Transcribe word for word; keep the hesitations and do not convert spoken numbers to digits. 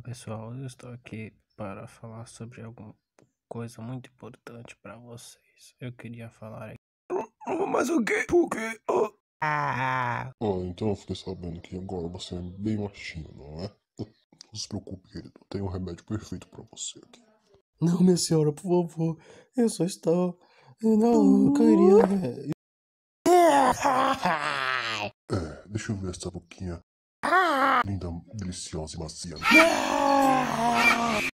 Olá pessoal, eu estou aqui para falar sobre alguma coisa muito importante para vocês. Eu queria falar aqui. Mas o quê? Por quê? Oh. Ah, então eu fiquei sabendo que agora você é bem machinho, não é? Não se preocupe, querido, eu tenho um remédio perfeito para você aqui. Não, minha senhora, por favor, eu só estou... Não, eu queria... É, deixa eu ver essa boquinha linda, deliciosa e macia.